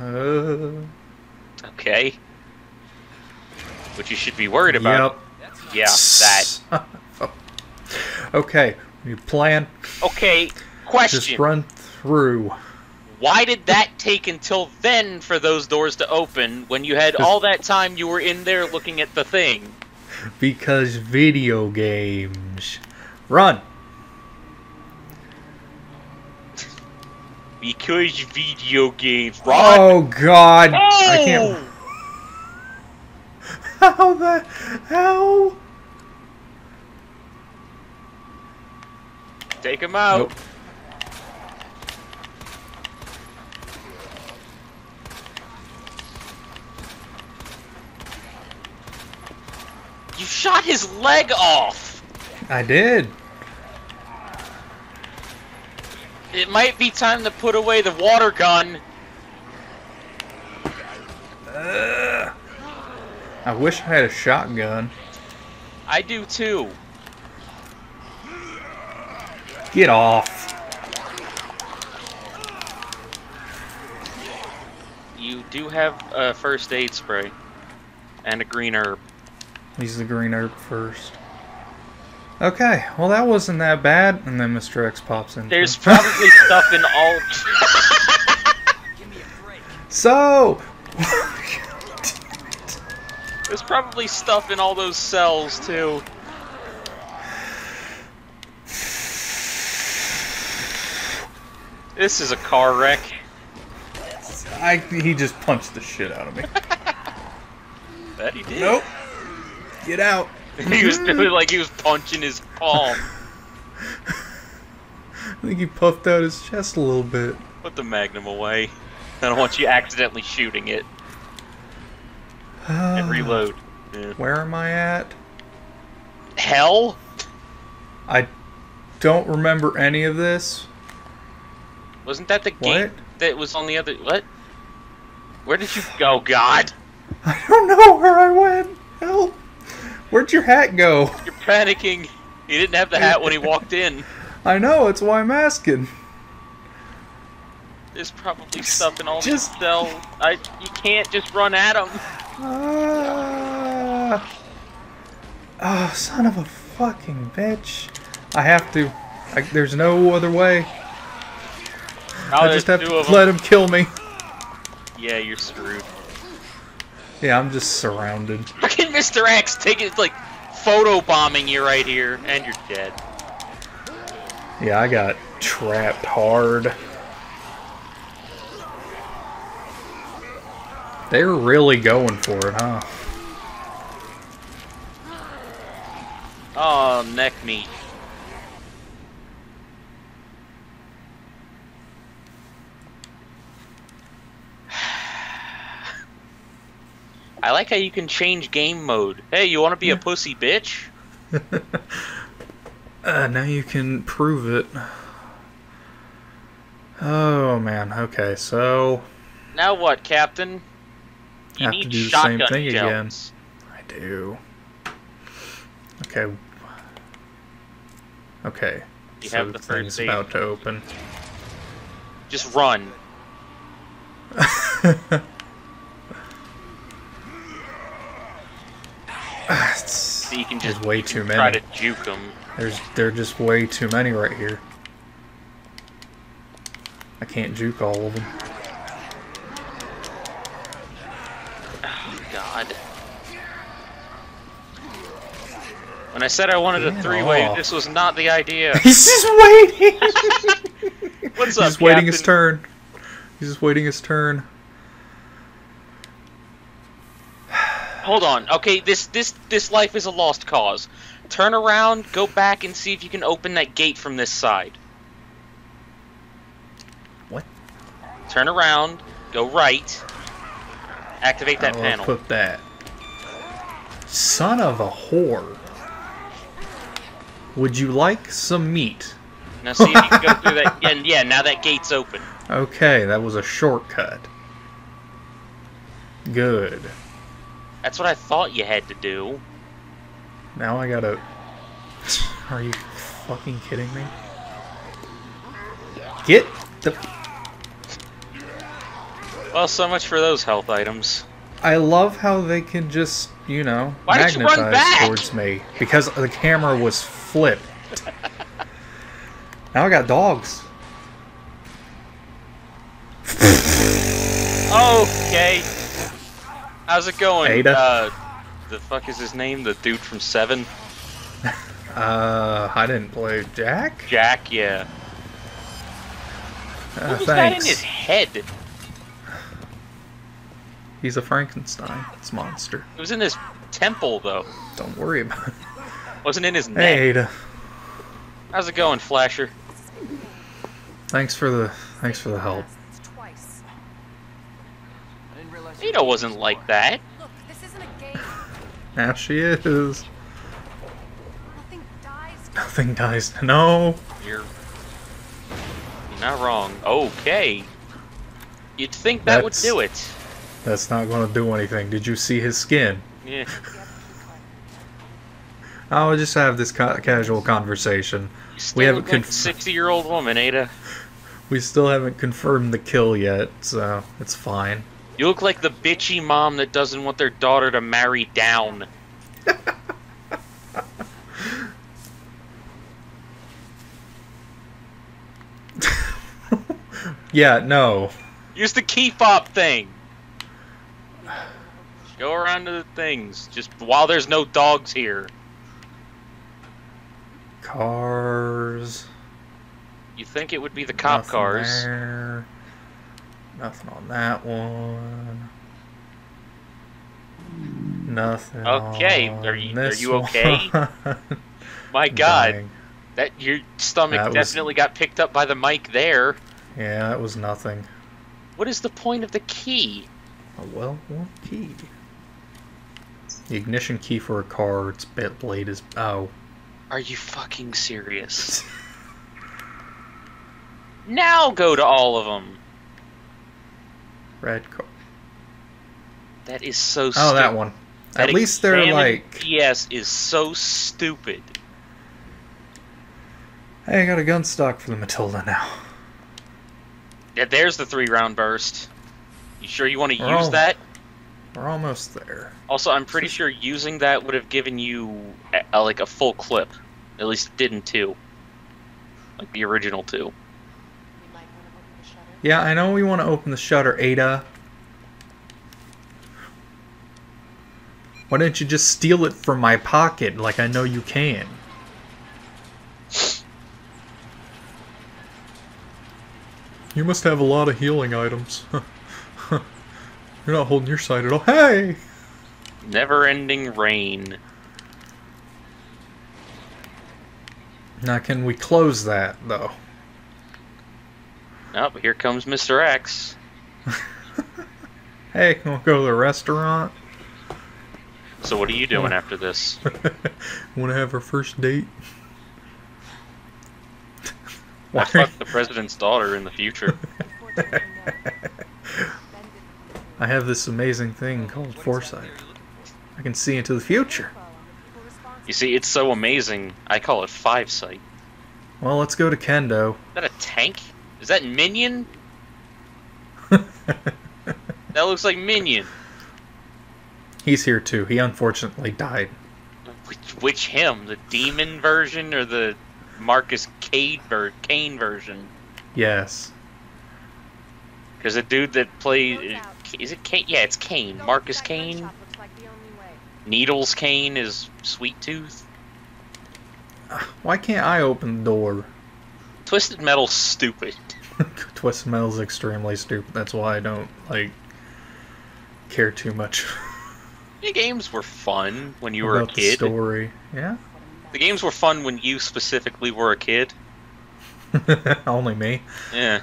Okay. What you should be worried about. Yep. Yeah, that. Okay, your plan. Okay, question. Just run through. Why did that take until then for those doors to open when you had all that time you were in there looking at the thing? Because video games. Run. Because video games. Run. Oh God! Oh! I can't. How the hell? Take him out. Nope. You shot his leg off. I did. It might be time to put away the water gun. I wish I had a shotgun. I do too. Get off. You do have a first aid spray and a green herb. Use the green herb first. Okay, well that wasn't that bad, and then Mr. X pops in. There's probably stuff in all... Give me a break. So... There's probably stuff in all those cells, too. This is a car wreck. He just punched the shit out of me. Bet he did. Nope. Get out. He was doing like he was punching his palm. I think he puffed out his chest a little bit. Put the magnum away. I don't want you accidentally shooting it. And reload. Yeah. Where am I at? Hell? I don't remember any of this. Wasn't that the gate that was on the other... What? Where did you go, God? I don't know where I went. Help. Where'd your hat go? You're panicking. He didn't have the hat when he walked in. I know, that's why I'm asking. There's probably stuff in all these cells. You can't just run at him. Oh, son of a fucking bitch. I have to. There's no other way. I just have to let him kill me. Yeah, you're screwed. Yeah, I'm just surrounded. Fucking Mr. X taking like photobombing you right here, and you're dead. Yeah, I got trapped hard. They're really going for it, huh? Oh, neck meat. I like how you can change game mode. Hey, you want to be a pussy bitch? Now you can prove it. Oh, man. Okay, so... Now what, Captain? You need to do the same thing again. I do. Okay. Okay. You have the third thing's about to open. Just run. So you can just way too many. Try to juke them. There are just way too many right here. I can't juke all of them. God. When I said I wanted a three-way, this was not the idea. He's just waiting! What's up, Captain? He's waiting his turn. He's just waiting his turn. Hold on. Okay, this life is a lost cause. Turn around, go back, and see if you can open that gate from this side. What? Turn around, go right... Activate that panel. Put that. Son of a whore. Would you like some meat? Now see if you can go through that. And yeah, now that gate's open. Okay, that was a shortcut. Good. That's what I thought you had to do. Now I gotta... Are you fucking kidding me? Get the... Well, so much for those health items. I love how they can just, you know, magnetize towards me. Because the camera was flipped. Now I got dogs. Okay. How's it going? Ada? The fuck is his name? The dude from 7? I didn't play Jack? Jack, yeah. What was that in his head? He's a Frankenstein. It's monster. It was in his temple, though. Don't worry about it. Wasn't in his neck. Hey, Ada. How's it going, Flasher? Thanks for the help. Ada wasn't like that. Look, this isn't a game. Now she is. Nothing dies. No. You're not wrong. Okay. You'd think that would do it. That's not going to do anything. Did you see his skin? Yeah. I'll just have this casual conversation. We haven't like 60-year-old woman, Ada. We still haven't confirmed the kill yet, so it's fine. You look like the bitchy mom that doesn't want their daughter to marry down. Yeah, no. Use the key fob thing. Go around to the things, just while there's no dogs here. Cars. You think it would be the cop Nothing cars. There. Nothing on that one. Nothing. Okay, on are you okay? My God, dang. That your stomach definitely got picked up by the mic there. Yeah, that was nothing. What is the point of the key? A well-worn key. The ignition key for a car, its blade is... Oh. Are you fucking serious? Now go to all of them! Red car. That is so stupid. Oh, that one. At least they're like... Yes, is so stupid. Hey, I got a gun stock for the Matilda now. Yeah, there's the 3-round burst. You sure you want to use that? We're almost there. Also, I'm pretty sure using that would have given you like a full clip. At least it did in 2. Like the original 2. Yeah, I know we want to open the shutter, Ada. Why don't you just steal it from my pocket like I know you can? You must have a lot of healing items. You're not holding your side at all. Hey! Never-ending rain. Now, can we close that, though? Oh, here comes Mr. X. Hey, can we go to the restaurant? So what are you doing after this? Want to have our first date? I fucked the president's daughter in the future. I have this amazing thing called foresight. I can see into the future. You see, it's so amazing, I call it 5-sight. Well, let's go to Kendo. Is that a tank? Is that Minion? That looks like Minion. He's here too. He unfortunately died. Which him? The demon version or the Marcus Cade Kane version? Yes. Because the dude that plays... Is it Kane? Yeah, it's Kane. Marcus Kane. Needles Kane is Sweet Tooth. Why can't I open the door? Twisted Metal's stupid. Twisted Metal's extremely stupid. That's why I don't, like, care too much. The games were fun when you were a kid. The story, yeah? The games were fun when you specifically were a kid. Only me. Yeah.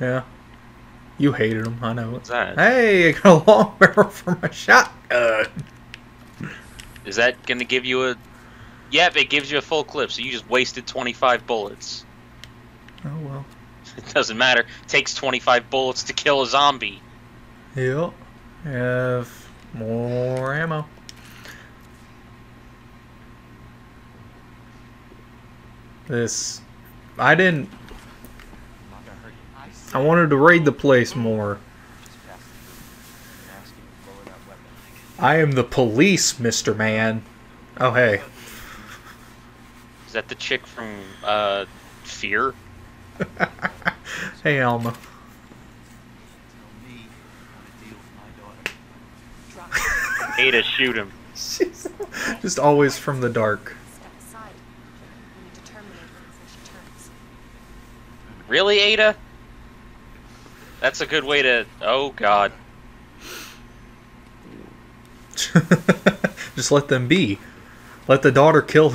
Yeah. You hated him, I know. What's that? Hey, I got a long barrel for my shotgun. Is that going to give you a... Yep, it gives you a full clip, so you just wasted 25 bullets. Oh, well. It doesn't matter. It takes 25 bullets to kill a zombie. Yep. Have more ammo. This... I didn't... I wanted to raid the place more, I am the police, Mr. Man. Oh, hey. Is that the chick from, Fear? Hey, Alma. Ada, shoot him. She's just always from the dark. Really, Ada? That's a good way to... Oh, God. Just let them be. Let the daughter kill...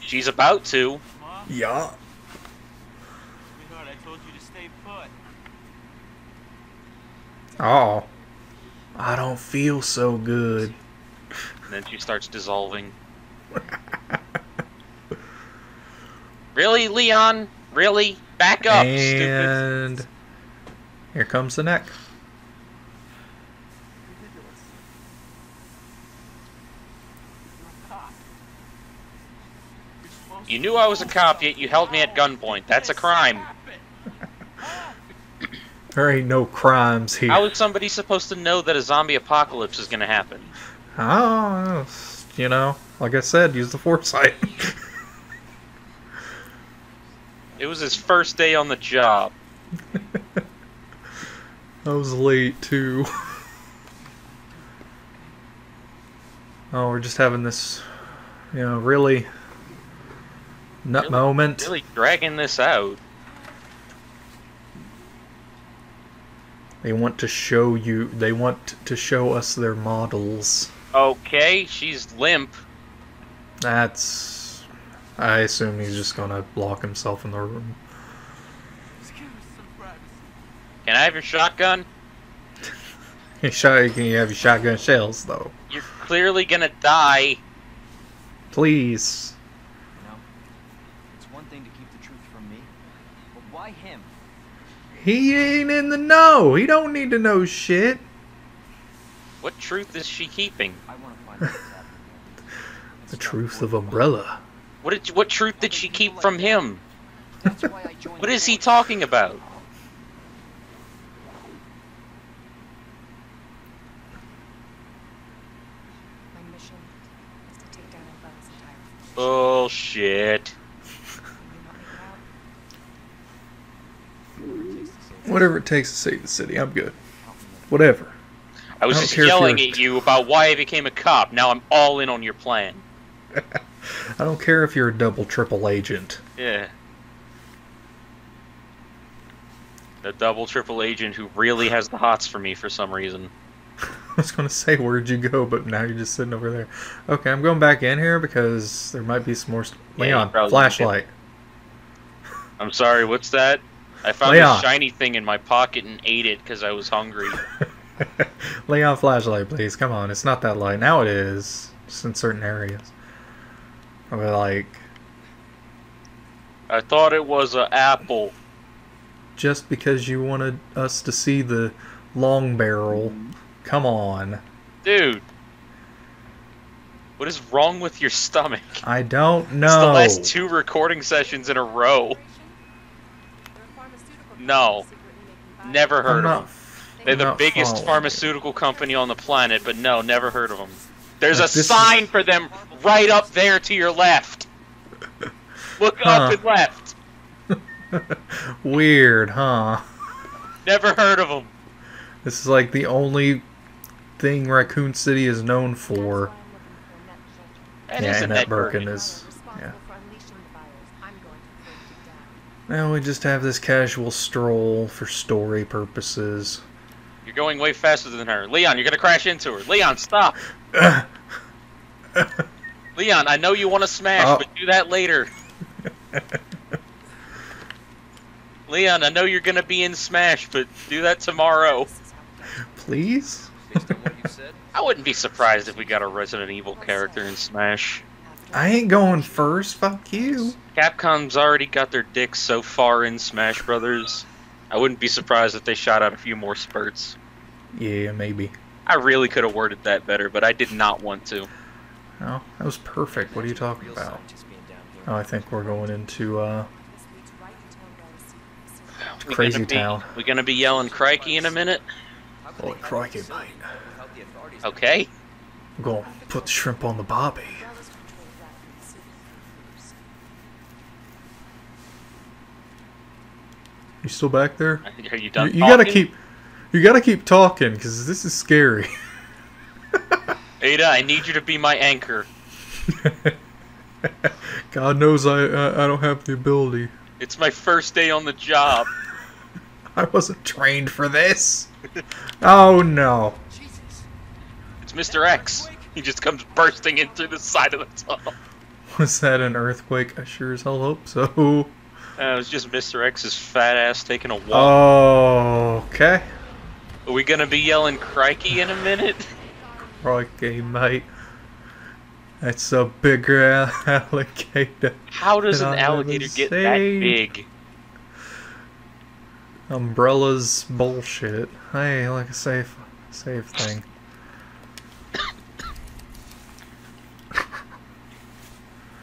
She's about to. Yeah. Oh. I don't feel so good. And then she starts dissolving. Really, Leon? Really? Back up, and... stupid. Here comes the neck. You knew I was a cop, yet you held me at gunpoint. That's a crime. There ain't no crimes here. How is somebody supposed to know that a zombie apocalypse is going to happen? Oh, you know, like I said, use the foresight. It was his first day on the job. I was late, too. Oh, we're just having this, you know, really... nut really, moment. Really dragging this out. They want to show you. They want to show us their models. Okay, she's limp. That's. I assume he's just gonna lock himself in the room. Can I have your shotgun? Can you have your shotgun shells, though? You're clearly gonna die. Please. He ain't in the know. He don't need to know shit. What truth is she keeping? The truth of Umbrella. What truth did she keep from him? What is he talking about? Bullshit. Whatever it takes to save the city, I'm good. Whatever. I was just yelling at you about why I became a cop. Now I'm all in on your plan. I don't care if you're a double, triple agent. Yeah. The double, triple agent who really has the hots for me for some reason. I was going to say, where'd you go? But now you're just sitting over there. Okay, I'm going back in here because there might be some more... Leon, flashlight. I'm sorry, what's that? I found Leon. This shiny thing in my pocket and ate it because I was hungry. Leon, flashlight, please. Come on, it's not that light. Now it is. Just in certain areas. We're like... I thought it was an apple. Just because you wanted us to see the long barrel. Come on. Dude. What is wrong with your stomach? I don't know. It's the last 2 recording sessions in a row. No, never heard of them. They're the biggest pharmaceutical company on the planet, but no, never heard of them. There's a sign for them right up there to your left. Look up and left. Weird, huh? Never heard of them. This is like the only thing Raccoon City is known for. Yeah, Annette Birkin is... Now we just have this casual stroll for story purposes. You're going way faster than her. Leon, you're going to crash into her. Leon, stop. Leon, I know you want to smash, but do that later. Leon, I know you're going to be in Smash, but do that tomorrow. Please? Based on what you said? I wouldn't be surprised if we got a Resident Evil character in Smash. I ain't going first, fuck you. Capcom's already got their dicks so far in Smash Brothers. I wouldn't be surprised if they shot out a few more spurts. Yeah, maybe. I really could have worded that better, but I did not want to. No, that was perfect. What are you talking about? Oh, I think we're going into, Crazy Town. We're gonna be yelling crikey in a minute? Oh, crikey, mate. Okay. I'm gonna put the shrimp on the barbie. You still back there? Are you done? You gotta keep. You gotta keep talking because this is scary. Ada, I need you to be my anchor. God knows I don't have the ability. It's my first day on the job. I wasn't trained for this. Oh no. It's Mr. X. He just comes bursting in through the side of the tunnel. Was that an earthquake? I sure as hell hope so. It was just Mr. X's fat ass taking a walk. Oh, okay. Are we gonna be yelling crikey in a minute? Crikey, mate. That's a bigger alligator. How does an alligator get that big? Umbrella's bullshit. Hey, like a safe thing.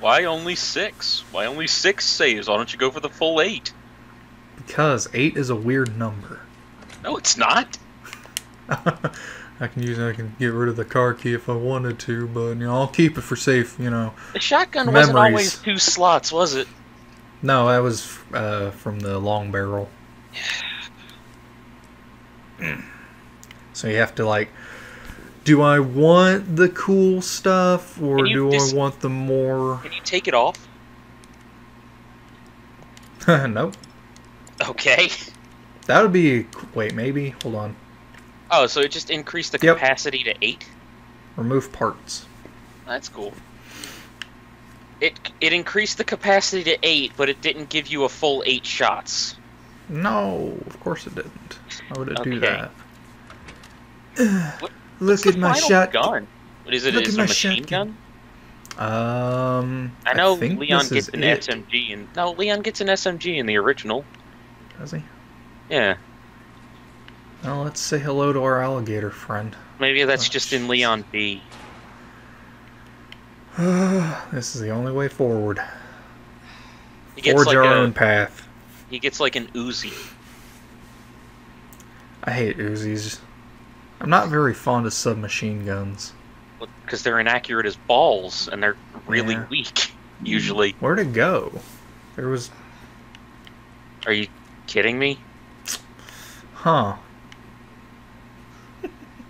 Why only 6? Why only 6 saves? Why don't you go for the full 8? Because 8 is a weird number. No, it's not. I can get rid of the car key if I wanted to, but you know, I'll keep it for safe, you know. The shotgun wasn't always 2 slots, was it? No, that was from the long barrel. So you have to like, do I want the cool stuff or do I want the more? Can you take it off? Nope. Okay. That would be, wait, maybe, hold on. Oh, so it just increased the capacity to 8? Remove parts. That's cool. It increased the capacity to 8, but it didn't give you a full 8 shots. No, of course it didn't. How would it do that? Look at my shotgun. What is it? Is it a machine gun? I know Leon gets an SMG, and no, Leon gets an SMG in the original. Does he? Yeah. Well, let's say hello to our alligator friend. Maybe that's just in Leon B. This is the only way forward. Forge our own path. He gets like an Uzi. I hate Uzis. I'm not very fond of submachine guns. Because they're inaccurate as balls, and they're really weak, usually. Where'd it go? There was... Are you kidding me? Huh.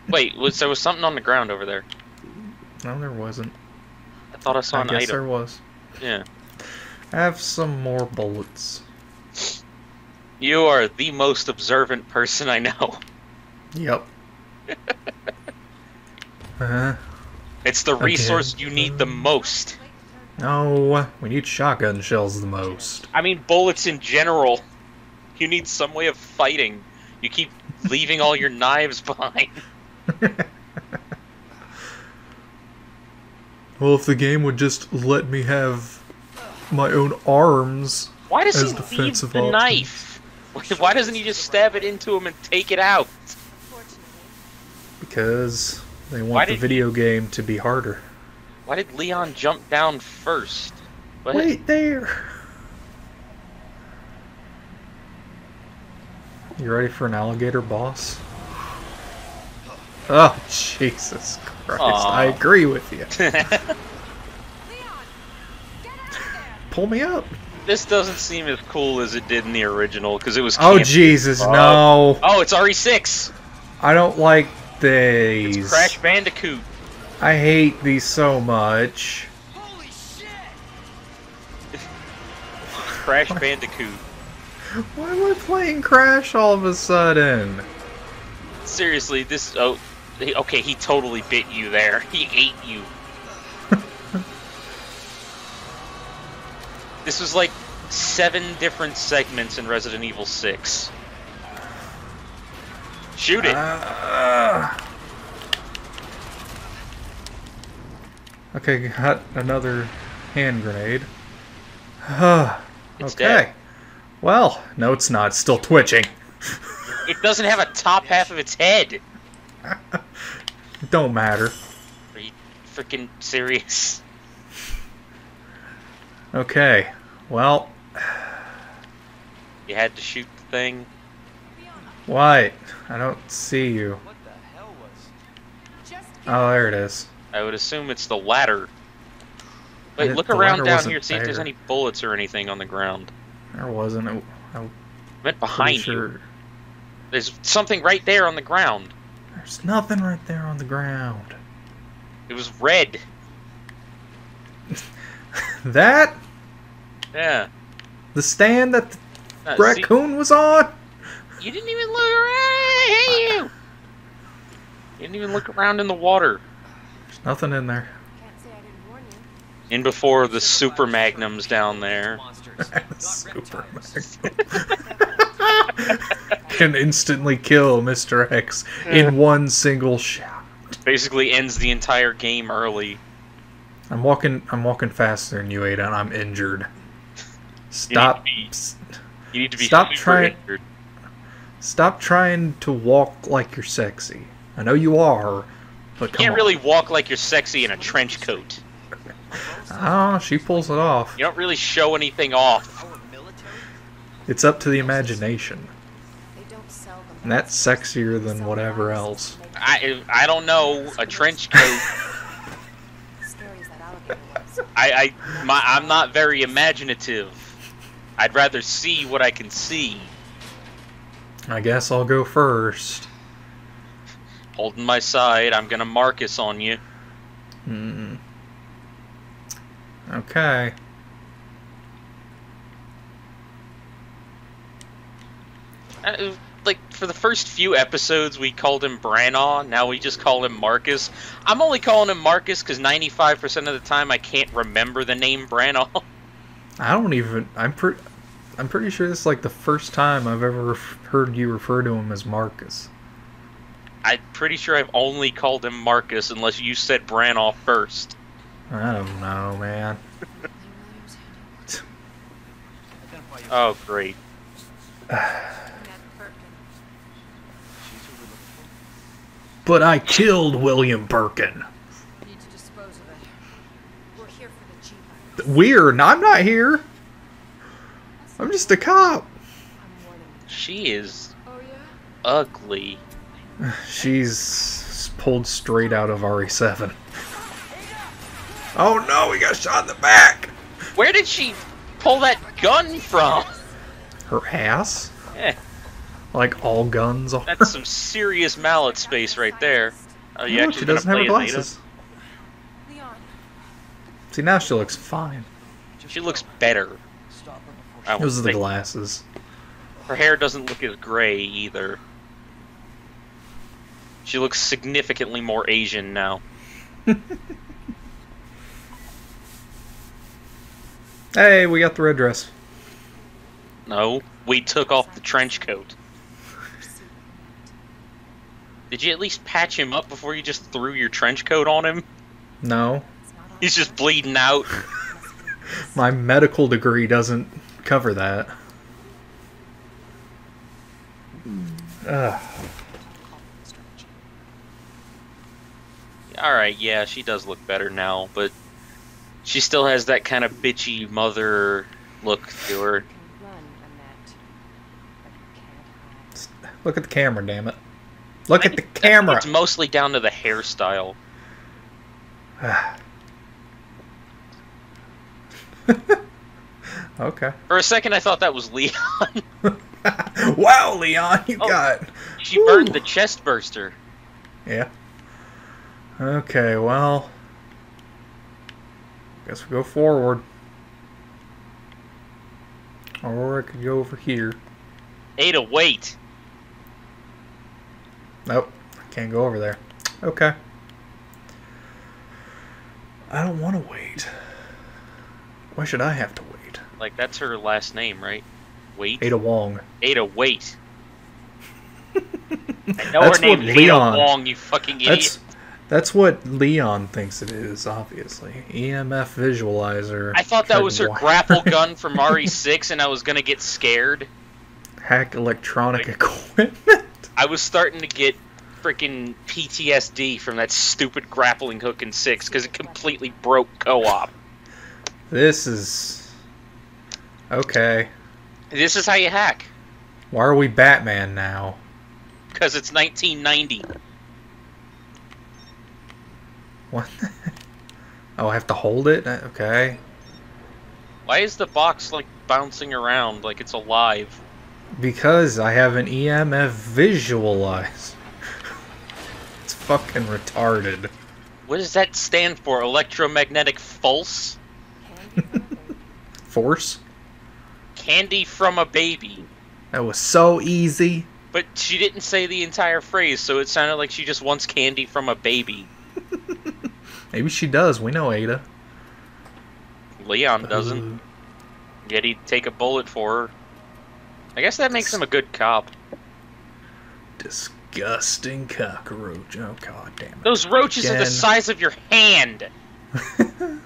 Wait, there was something on the ground over there. No, there wasn't. I thought I saw an item. I guess there was. Yeah. Have some more bullets. You are the most observant person I know. Yep. It's the resource you need the most. No, we need shotgun shells the most. I mean bullets in general. You need some way of fighting. You keep leaving all your knives behind. Well, if the game would just let me have my own arms as defensive options. Why does he leave the knife? Why doesn't he just stab it into him and take it out? Because they want the video game to be harder. Why did Leon jump down first? Wait there! You ready for an alligator boss? Oh, Jesus Christ. Aww. I agree with you. Pull me up. This doesn't seem as cool as it did in the original, because it was campy. Oh, Jesus, no. Oh, it's RE6. I don't like these. It's Crash Bandicoot. I hate these so much. Holy shit. Crash Bandicoot. Why am I playing Crash all of a sudden? Seriously, this... Oh, okay, he totally bit you there. He ate you. This was like 7 different segments in Resident Evil 6. Shoot it! Okay, got another hand grenade. It's dead. Well, no it's not. It's still twitching. It doesn't have a top half of its head. Don't matter. Are you freaking serious? Okay. Well. You had to shoot the thing. Why? I don't see you. What the hell was... Oh, there it is. I would assume it's the latter. Wait, look around down here, see if there's any bullets or anything on the ground. There wasn't. I meant behind you. There's something right there on the ground. There's nothing right there on the ground. It was red. That? Yeah. The stand that the raccoon was on? You didn't even look around. I hate you. You didn't even look around in the water. There's nothing in there. Can't say I didn't warn you. In before the super magnums down there. Super magnum. Can instantly kill Mr. X in one single shot. Basically ends the entire game early. I'm walking faster than you, Ada, and I'm injured. Stop. You need to be super injured. Stop trying to walk like you're sexy. I know you are, but come on. You can't really walk like you're sexy in a trench coat. Oh, she pulls it off. You don't really show anything off. It's up to the imagination. And that's sexier than whatever else. I don't know. A trench coat. I'm not very imaginative. I'd rather see what I can see. I guess I'll go first. Holding my side, I'm gonna Marcus on you. Mm. Okay. Like, for the first few episodes, we called him Branagh, now we just call him Marcus. I'm only calling him Marcus because 95% of the time I can't remember the name Branagh. I don't even... I'm pretty sure this is like the first time I've ever heard you refer to him as Marcus. I'm pretty sure I've only called him Marcus unless you said Branagh first. I don't know, man. Oh, great. But I killed William Birkin. Need to dispose of it. We're here for the G-virus. Weird. I'm not here. I'm just a cop. She is ugly. She's pulled straight out of RE7. Oh no, we got shot in the back. Where did she pull that gun from? Her ass? Yeah. Like all guns on. That's some serious mallet space right there. Oh, you actually doesn't have her glasses. See, now she looks fine. She looks better. Those are the glasses. Her hair doesn't look as gray either. She looks significantly more Asian now. Hey, we got the red dress. No, we took off the trench coat. Did you at least patch him up before you just threw your trench coat on him? No. He's just bleeding out. My medical degree doesn't cover that. Ugh. Alright, yeah, she does look better now, but she still has that kind of bitchy mother look to her. Look at the camera, damn it. Look at the camera! It's mostly down to the hairstyle. Okay. For a second I thought that was Leon. Wow, Leon, you got... She burned the chest burster. Yeah. Okay, well... Guess we go forward. Or I could go over here. Ada, wait! Nope, I can't go over there. Okay. I don't want to wait. Why should I have to wait? Like, that's her last name, right? Wait? Ada Wong. Ada, wait. I know her name is Ada Wong, you fucking idiot. That's what Leon thinks it is, obviously. EMF visualizer. I thought that was her grapple gun from RE6 and I was going to get scared. Hack electronic equipment. I was starting to get freaking PTSD from that stupid grappling hook in 6 because it completely broke co-op. This is... Okay. This is how you hack. Why are we Batman now? Because it's 1990. What? Oh, I have to hold it? Okay. Why is the box, like, bouncing around like it's alive? Because I have an EMF visualize. It's fucking retarded. What does that stand for? Electromagnetic false? Force? Candy from a baby. That was so easy. But she didn't say the entire phrase, so it sounded like she just wants candy from a baby. Maybe she does. We know Ada. Leon doesn't. Yet he'd take a bullet for her. I guess that makes him a good cop. Disgusting cockroach. Oh, god damn it. Those roaches are the size of your hand. Okay.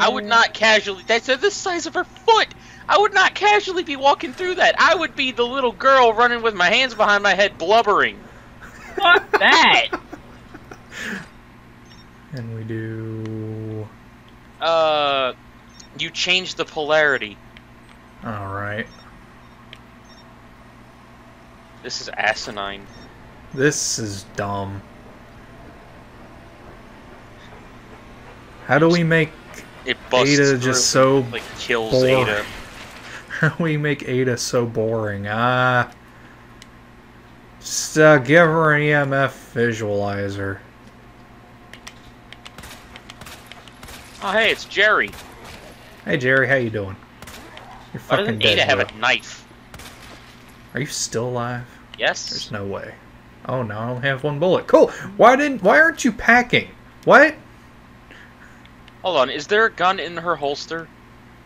I would not casually... That's the size of her foot. I would not casually be walking through that. I would be the little girl running with my hands behind my head blubbering. Fuck that. And we do... you change the polarity. Alright. This is asinine. This is dumb. How do we make Ada just so like kills boring? Ada. How do we make Ada so boring? Just give her an EMF visualizer. Oh hey, it's Jerry. Hey Jerry, how you doing? You're fucking dead. Why doesn't Ada have a knife? Are you still alive? Yes. There's no way. Oh no, I only have one bullet. Cool. Why aren't you packing? What? Hold on, is there a gun in her holster?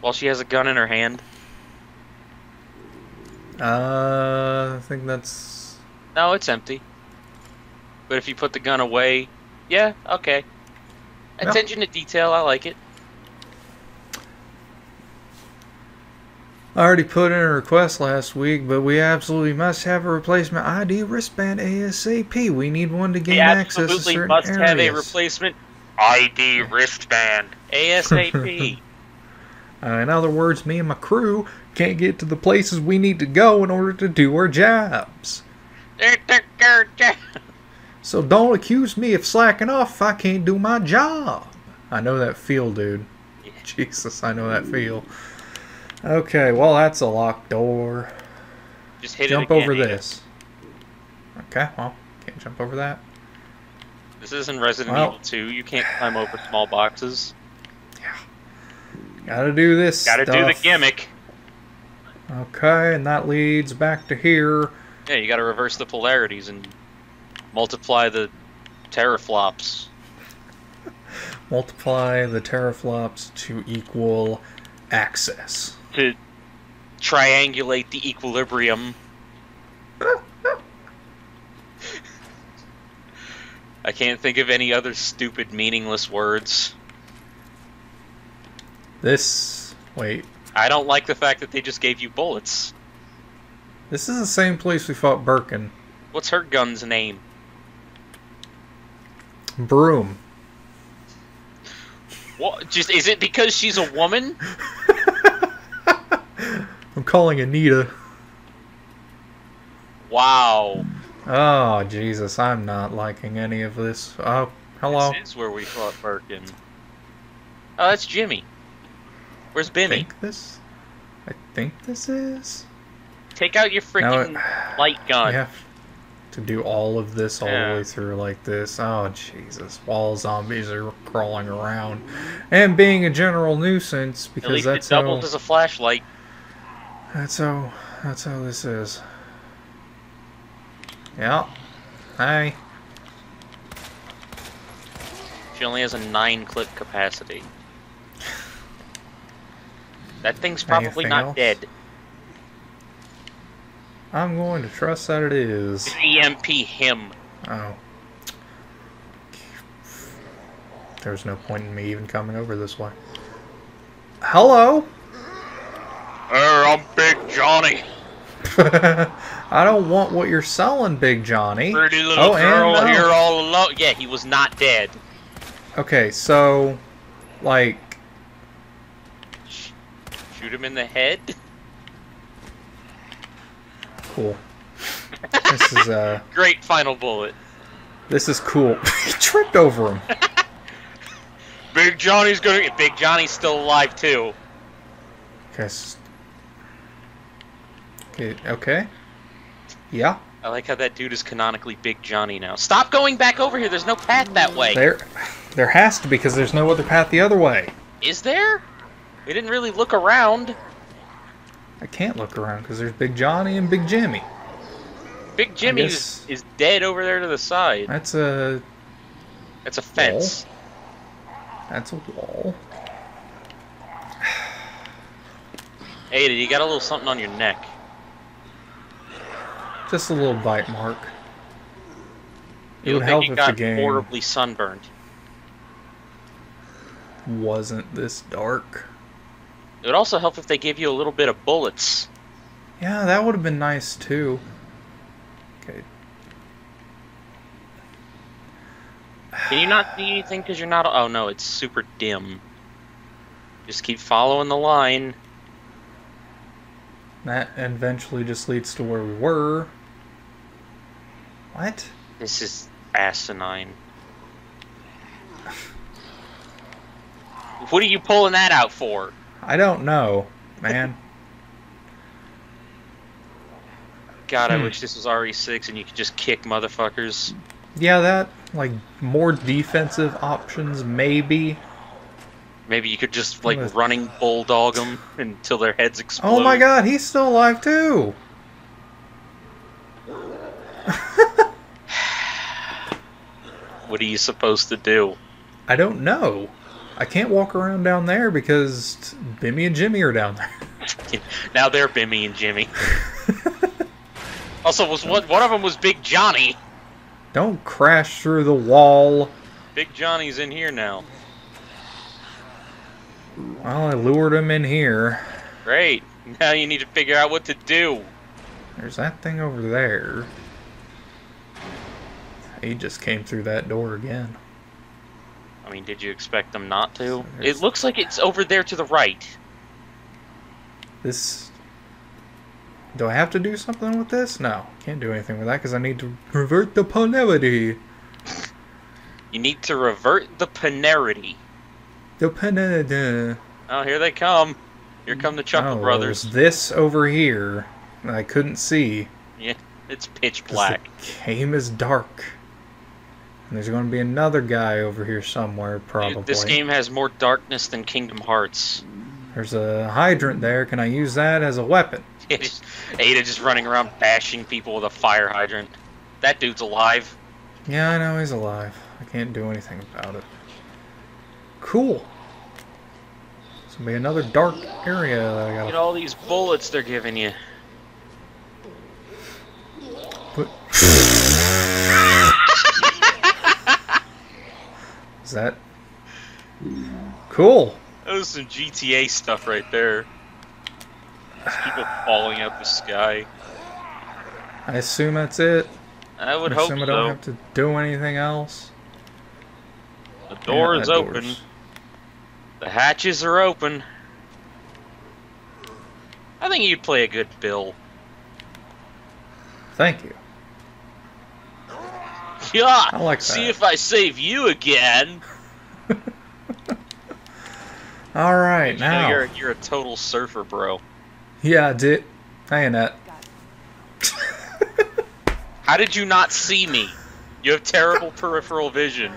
While she has a gun in her hand? I think that's... No, it's empty. But if you put the gun away... Yeah, okay. Attention to detail, I like it. I already put in a request last week, but we absolutely must have a replacement ID wristband ASAP. We need one to gain access to certain areas. We absolutely must have a replacement ID wristband ASAP. In other words, me and my crew can't get to the places we need to go in order to do our jobs. So don't accuse me of slacking off if I can't do my job. I know that feel, dude. Yeah. Jesus, I know that feel. Okay, well that's a locked door. Just hit it again, over this. Okay, well, can't jump over that. This isn't Resident Evil 2. You can't climb over small boxes. Yeah. Gotta do this. Gotta do the gimmick. Okay, and that leads back to here. Yeah, you gotta reverse the polarities and multiply the teraflops. Multiply the teraflops to equal access. To triangulate the equilibrium. I can't think of any other stupid, meaningless words. This... wait. I don't like the fact that they just gave you bullets. This is the same place we fought Birkin. What's her gun's name? Broom. What? Just, is it because she's a woman? I'm calling Anita. Wow. Oh, Jesus, I'm not liking any of this. Oh, hello. This is where we fought Birkin. Oh, that's Jimmy. Where's Benny? I think this is... Take out your freaking light gun. We have to do all of this all the way through like this. Oh, Jesus. While zombies are crawling around. And being a general nuisance, because that's at least it doubled as a flashlight. That's how this is. Yep. Hi. She only has a 9-clip capacity. That thing's probably not dead. I'm going to trust that it is. EMP him. Oh. There's no point in me even coming over this way. Hello? I'm Big Johnny. I don't want what you're selling, Big Johnny. Pretty little girl here all alone. Yeah, he was not dead. Okay, so, like... Shoot him in the head? Cool. This is, great final bullet. This is cool. He tripped over him. Big Johnny's gonna. Big Johnny's still alive too. Okay. Yeah. I like how that dude is canonically Big Johnny now. Stop going back over here. There's no path that way. There has to be because there's no other path the other way. Is there? We didn't really look around. I can't look around because there's Big Johnny and Big Jimmy. Big Jimmy is dead over there to the side. That's a... that's a fence. Wall. That's a wall. Ada, you got a little something on your neck. Just a little bite mark. It would help if the game... You got horribly sunburned. Wasn't this dark. It would also help if they gave you a little bit of bullets. Yeah, that would have been nice too. Okay. Can you not see anything because you're not... Oh no, it's super dim. Just keep following the line. That eventually just leads to where we were. What? This is asinine. What are you pulling that out for? I don't know, man. God, I wish this was RE6 and you could just kick motherfuckers. Yeah, that, like, more defensive options, maybe. Maybe you could just, like, running bulldog them until their heads explode. Oh my god, he's still alive too! What are you supposed to do? I don't know. I can't walk around down there because Bimmy and Jimmy are down there. Now they're Bimmy and Jimmy. Also, one of them was Big Johnny. Don't crash through the wall. Big Johnny's in here now. Well, I lured him in here. Great. Now you need to figure out what to do. There's that thing over there. He just came through that door again. I mean, did you expect them not to? It looks like it's over there to the right. This... Do I have to do something with this? No. Can't do anything with that because I need to revert the polarity. You need to revert the polarity. The polarity. Oh, here they come. Here come the Chuckle Brothers. This over here I couldn't see. Yeah, it's pitch black. The game is dark. And there's going to be another guy over here somewhere, probably. Dude, this game has more darkness than Kingdom Hearts. There's a hydrant there. Can I use that as a weapon? Yeah, Ada just running around bashing people with a fire hydrant. That dude's alive. Yeah, I know he's alive. I can't do anything about it. Cool. This will be another dark area that I got. Look at all these bullets they're giving you. Is that cool? That was some GTA stuff right there. There's people falling out the sky. I assume that's it. I would hope so. I don't have to do anything else. The door is open. The hatches are open. I think you'd play a good Bill. Thank you. Yeah, I like that. See if I save you again. All right, now you're a total surfer, bro. Yeah, I did. Hey, Annette. How did you not see me? You have terrible peripheral vision.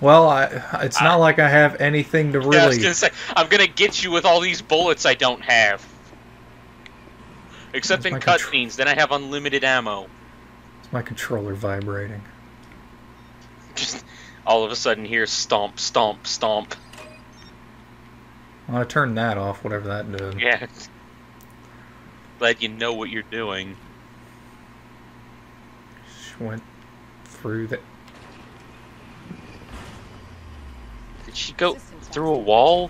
Well, it's not like I have anything to really. Yeah, I was gonna say, I'm gonna get you with all these bullets I don't have. Except in cutscenes, then I have unlimited ammo. Is my controller vibrating? Just all of a sudden here, stomp, stomp, stomp. Well, I turned that off, whatever that did. Yeah. Glad you know what you're doing. Just went through the... Did she go through a wall?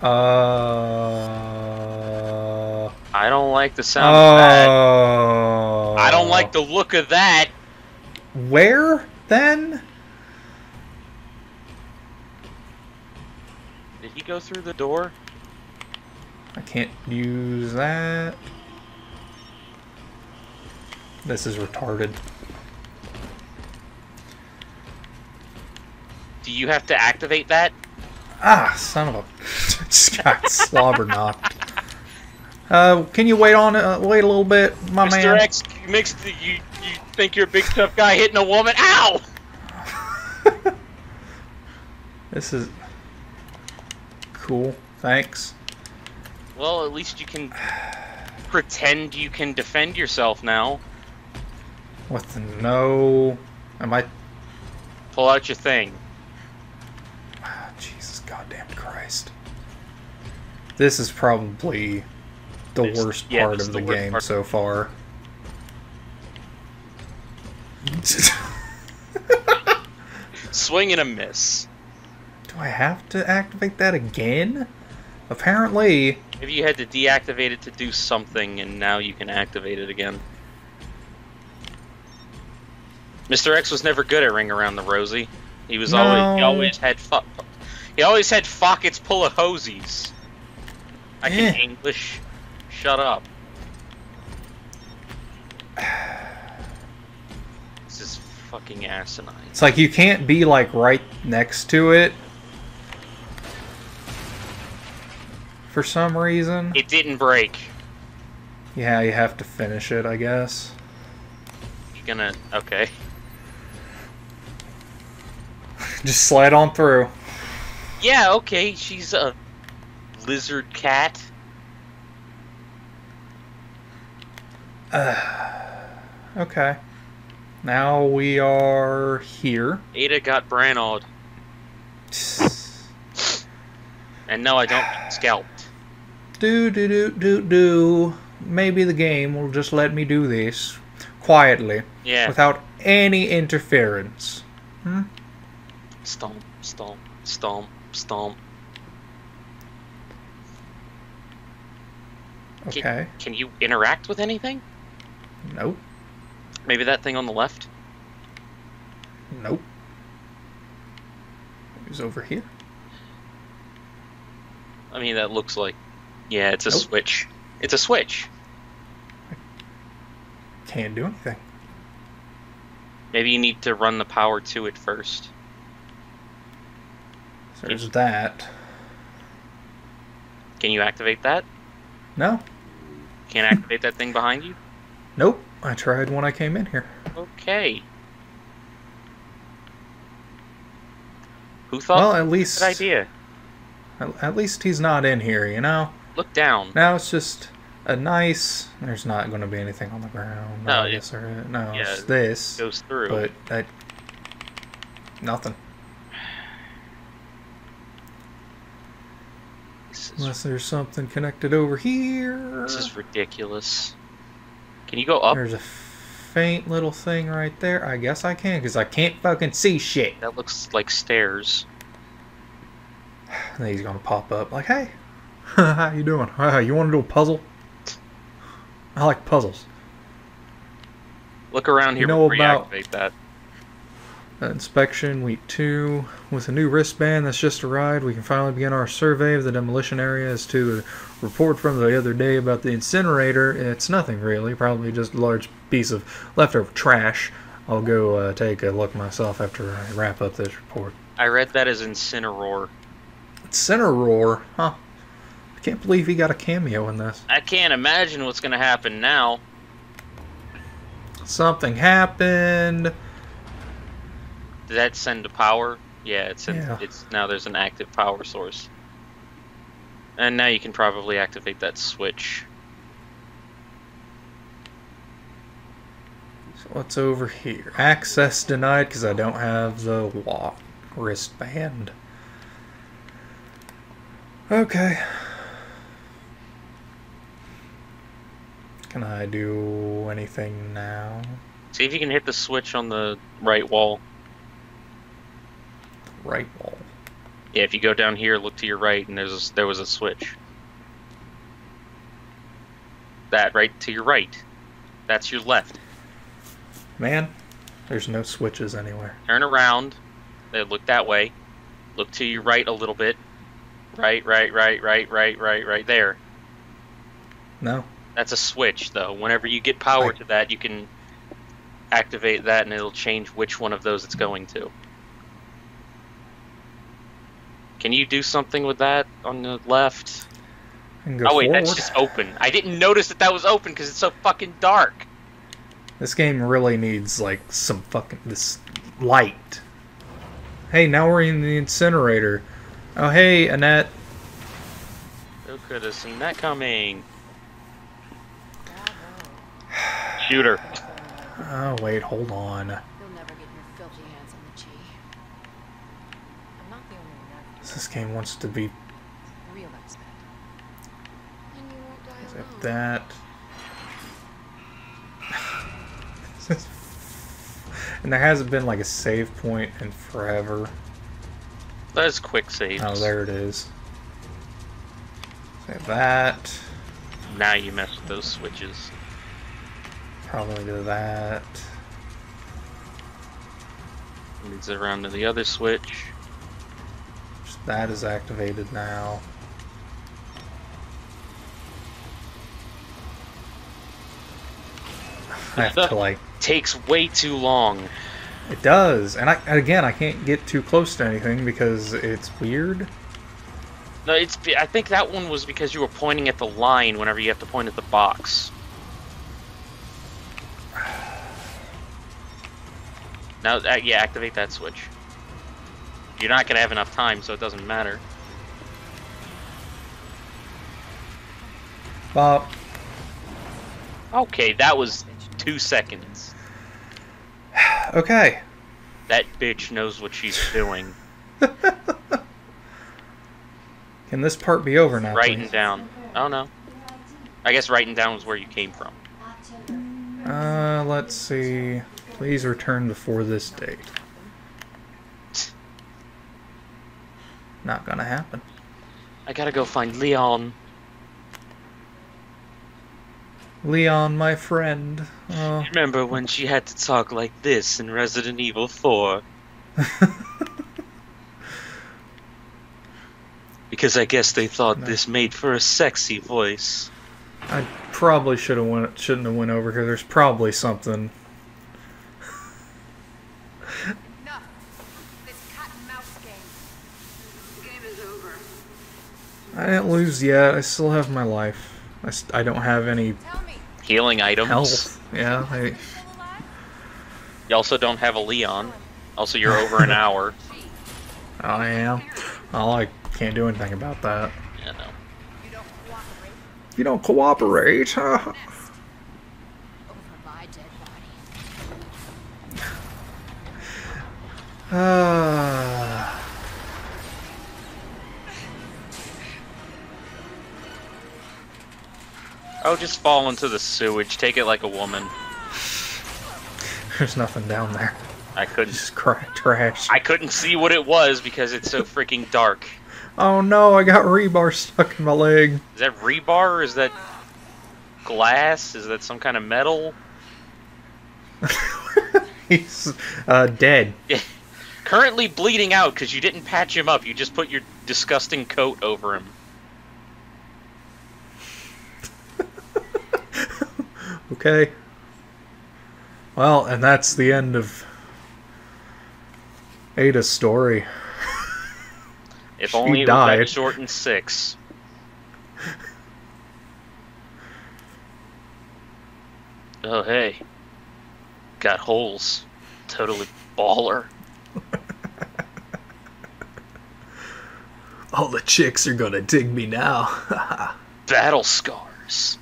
I don't like the sound of that. I don't like the look of that. Where, then? Did he go through the door? I can't use that. This is retarded. Do you have to activate that? Ah, son of a... Just got slobber knocked. Can you wait a little bit, my man? Mr. X, you think you're a big tough guy hitting a woman? Ow! This is... cool. Thanks. Well, at least you can... pretend you can defend yourself now. What the... no... am I... Pull out your thing. Oh, Jesus goddamn Christ. This is probably the worst part of the game so far. Swing and a miss. Do I have to activate that again? Apparently... maybe you had to deactivate it to do something, and now you can activate it again. Mr. X was never good at Ring Around the Rosie. He was always had pockets full of hosies. I can English. Shut up. This is fucking asinine. It's like you can't be like right next to it. For some reason. It didn't break. Yeah, you have to finish it, I guess. You're gonna... okay. Just slide on through. Yeah, okay, she's a lizard cat. Okay. Now we are here. Ada got Branawd. And no, I don't get scalped. Do. Maybe the game will just let me do this quietly. Yeah. Without any interference. Hmm? Stomp, stomp, stomp, stomp. Okay. Can you interact with anything? Nope. Maybe that thing on the left? Nope. It was over here. I mean, that looks like... yeah, it's a switch. It's a switch. I can't do anything. Maybe you need to run the power to it first. So there's that. Can you activate that? No. Can't activate that thing behind you? Nope. I tried when I came in here. Okay. Who thought that was a good idea? At least he's not in here, you know? Look down. Now it's just a nice... there's not going to be anything on the ground. No, it's this. Goes through. But that... nothing. Unless there's something connected over here. This is ridiculous. Can you go up? There's a faint little thing right there. I guess I can, because I can't fucking see shit. That looks like stairs. I think he's gonna pop up like, "Hey, how you doing? You want to do a puzzle? I like puzzles." Look around here. Know about that inspection week 2 with a new wristband that's just arrived. We can finally begin our survey of the demolition area. As to the report from the other day about the incinerator, it's nothing really. Probably just a large piece of leftover trash. I'll go take a look myself after I wrap up this report. I read that as Incineroar. Incineroar, huh? I can't believe he got a cameo in this. I can't imagine what's gonna happen now. Something happened. Did that send a power? Yeah, it's now there's an active power source. And now you can probably activate that switch. So what's over here? Access denied because I don't have the wristband. Okay. Can I do anything now? See if you can hit the switch on the right wall. The right wall? Yeah, if you go down here, look to your right, and there was a switch. That right to your right. That's your left. Man, there's no switches anywhere. Turn around. Look that way. Look to your right a little bit. Right there. No. That's a switch, though. Whenever you get power to that, you can activate that and it'll change which one of those it's going to. Can you do something with that on the left? And go forward. That's just open. I didn't notice that that was open because it's so fucking dark. This game really needs, like, some fucking... this light. Hey, now we're in the incinerator. Oh, hey, Annette. Who could have seen that coming? Shoot her. Oh, wait, hold on. You'll never get your filthy hands on the G. I'm not the only one after. This game wants to be... Realize that. And you won't die alone. Except that... And there hasn't been like a save point in forever. That is quick save. Oh, there it is. Save that. Now you mess with those switches. Probably do that. Leads it around to the other switch. That is activated now. I have to, like... takes way too long. It does, and I can't get too close to anything because it's weird. No, it's. I think that one was because you were pointing at the line whenever you have to point at the box. Now, yeah, activate that switch. You're not gonna have enough time, so it doesn't matter. Bob. Okay, that was 2 seconds. Okay. That bitch knows what she's doing. Can this part be over now? Writing down. Oh no. I guess writing down was where you came from. Let's see. Please return before this date. Not gonna happen. I gotta go find Leon. Leon, my friend. Oh. Remember when she had to talk like this in Resident Evil 4? Because I guess they thought this made for a sexy voice. I probably shouldn't have went over here. There's probably something. Enough. This cat and mouse game. This game is over. I didn't lose yet. I still have my life. I don't have any healing items. Health. Yeah. You also don't have a Leon. Also, you're over an hour. I am. Well, I can't do anything about that. Yeah, no. You don't cooperate. Huh? Oh, just fall into the sewage. Take it like a woman. There's nothing down there. I couldn't. Just trash. I couldn't see what it was because it's so freaking dark. Oh no, I got rebar stuck in my leg. Is that rebar? Or is that glass? Is that some kind of metal? He's dead. Currently bleeding out because you didn't patch him up. You just put your disgusting coat over him. Okay. Well, and that's the end of Ada's story. If only it was that short and 6. Oh, hey. Got holes. Totally baller. All the chicks are gonna dig me now. Battle scars.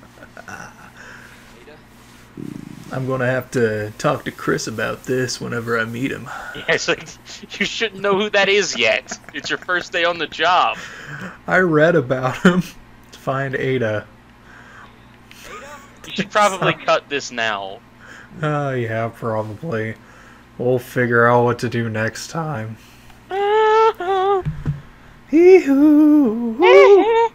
I'm gonna have to talk to Chris about this whenever I meet him. Yeah, it's like, you shouldn't know who that is yet. It's your first day on the job. I read about him to find Ada. You should probably cut this now. Yeah, probably. We'll figure out what to do next time. Hee-hoo.